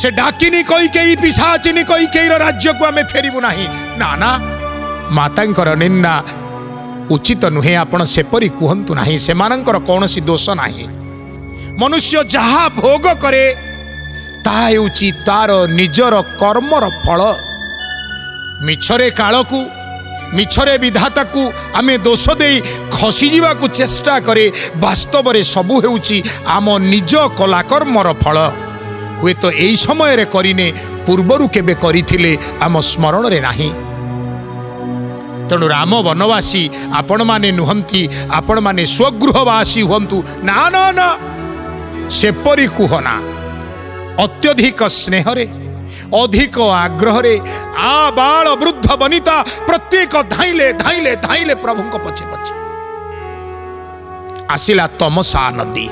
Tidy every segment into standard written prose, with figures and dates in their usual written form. से डाकिनी कोई के पिशाचिनी कोई के राज्य को आम फेरबू नहीं ना ना माता निंदा उचित नुहे आपण सेपरी कहतु ना से कौन सी दोष ना मनुष्य जहा भोग करे ताउची तार निजर कर्मर फल मिछरे काल को मिछरे विधाता को आमे दोष दे खसीजा को चेष्टा करे वास्तव में सबू हेउची आम निज कलाकर्मर फल हुए तो यही समय करिने पूर्वरु केबे करिथिले आम स्मरण रे नाही। तेणु राम वनवासी आपण माने नुहंती आपण माने स्वगृहवासी हुंतु ना ना ना सेपरी कुहना अत्यधिक स्नेह रे अधिक आग्रह रे आ बाल वृद्ध वनिता प्रत्येक धाइले धाइले धाइले प्रभु को पछे पछे आसिला तमसा नदी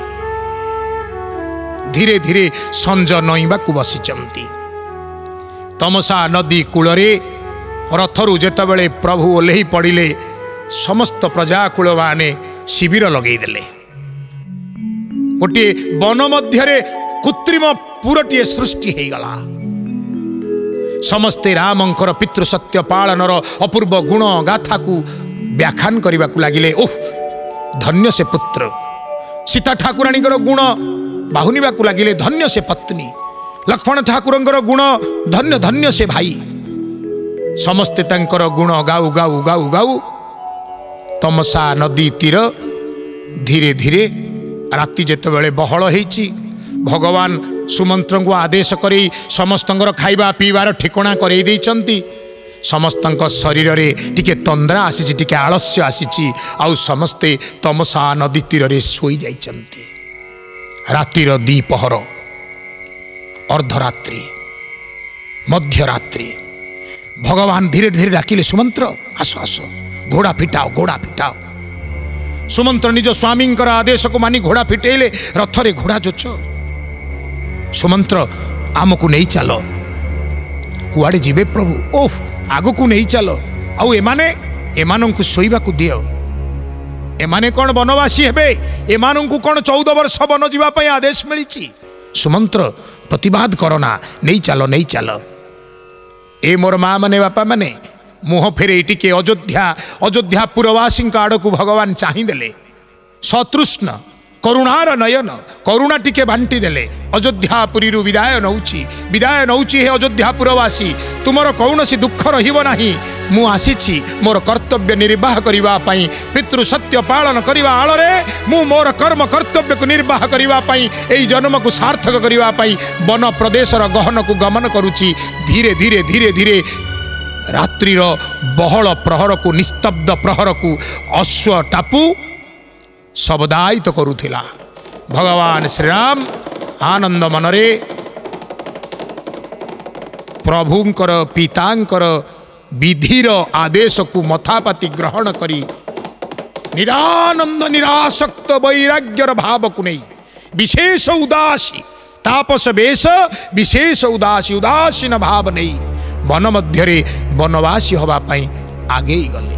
धीरे धीरे संज नईवा को बसीचंती तमसा नदी कूल रे रथरु जेतबेले प्रभु ओल्ही पड़िले समस्त प्रजाकूल माने शिविर लगेदेले। गोटे वन मध्य कृत्रिम पुरटीए सृष्टि होगला। समस्ते रामंकर पितृसत्य पालनर अपूर्व गुण गाथा को व्याख्यान करने को लगिले। ओह धन्य से पुत्र सीता ठाकुराणी गुण बाहुनिवा को लगिले। धन्य से पत्नी लक्ष्मण ठाकुर गुण धन्य धन्य से भाई समस्ते तंकर गुण गाऊ गाऊ गाऊ गाऊ तमसा नदी तीर धीरे धीरे राति जेतबेले बहल होईची भगवान सुमंत्र को आदेश कर समस्त खाइबा पीबार ठिकना करई देइचंती। समस्त शरीर रे टिके तंद्रा आसी टिके आलस्य आसी समस्ते तमसा नदी तीर रे सोई जाइचंती। रातिर दीपहर अर्धरात्रि मध्यरात्रि भगवान धीरे धीरे डाकिले सुमंत्र आसो आसो घोड़ा फिटाओ घोड़ा फिटाओ। सुमंत्र निज स्वामी आदेश को मानी घोड़ा फिटेले रथरे घोड़ा जोच। सुमंत्र आम को नहीं चल कुआड़े जीवे प्रभु ओह आग को नहीं चल आउ एमाने एमानंकु सोइबाकु दियो एमाने कौन वनवासी हेबे एमानंकु कौन 14 वर्ष वन जीवापाई आदेश मिली। सुमंत्र प्रतिवाद करना नहीं चल नहीं चल। ए मोर माँ माने बापा माने मुह फेरे टिके अयोध्या अयोध्या पुरवासी आड़ को भगवान चाहिदेले। सतृष्ण करुणार नयन करुणा टिके बांटी देले। अयोध्यापुरी विदाय नौची हे अयोध्यापुरवासी तुमर कौन सी दुख रहिबो नाही। मु आसीछि मोर कर्तव्य निर्वाह करिवा पई पितृ सत्य पालन करिवा आलरे मु मोर कर्म कर्तव्य को निर्वाह करिवा पई एई जन्म को सार्थक करिवा पई वन प्रदेशर गहन को गमन करूछि। धीरे धीरे धीरे धीरे रात्रिर बहल प्रहर को निस्तब्ध प्रहर को अश्व टापू शब्दायित करूथिला। भगवान श्री राम आनंद मनरे प्रभुंकर पितांकर विधिर आदेश को मथापाति ग्रहण करी निरानंद निरासक्त वैराग्यर भाव को नहीं विशेष उदासी तापस बेश विशेष उदासी उदासीन भाव नहीं वन मध्य वनवासी हवा पाई आगे गले।